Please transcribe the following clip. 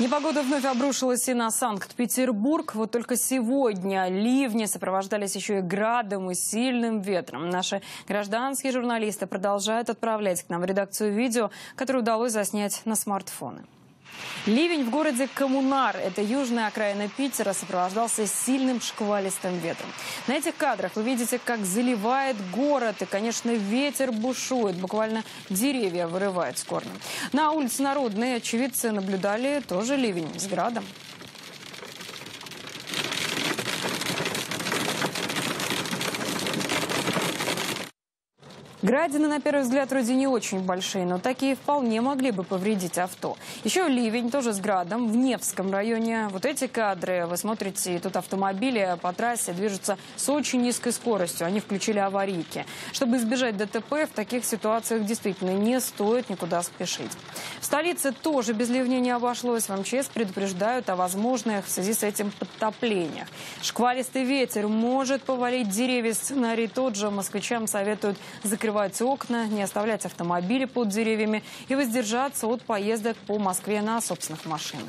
Непогода вновь обрушилась и на Санкт-Петербург. Вот только сегодня ливни сопровождались еще и градом, и сильным ветром. Наши гражданские журналисты продолжают отправлять к нам в редакцию видео, которое удалось заснять на смартфоны. Ливень в городе Коммунар, это южная окраина Питера, сопровождался сильным шквалистым ветром. На этих кадрах вы видите, как заливает город, и, конечно, ветер бушует, буквально деревья вырывают с корнем. На улице Народной очевидцы наблюдали тоже ливень с градом. Градины, на первый взгляд, вроде не очень большие, но такие вполне могли бы повредить авто. Еще ливень, тоже с градом, в Невском районе. Вот эти кадры вы смотрите, тут автомобили по трассе движутся с очень низкой скоростью. Они включили аварийки. Чтобы избежать ДТП, в таких ситуациях действительно не стоит никуда спешить. В столице тоже без ливня не обошлось. В МЧС предупреждают о возможных в связи с этим подтоплениях. Шквалистый ветер может повалить деревья. Сценарий тот же. Москвичам советуют закрывать окна, не оставлять автомобили под деревьями и воздержаться от поездок по Москве на собственных машинах.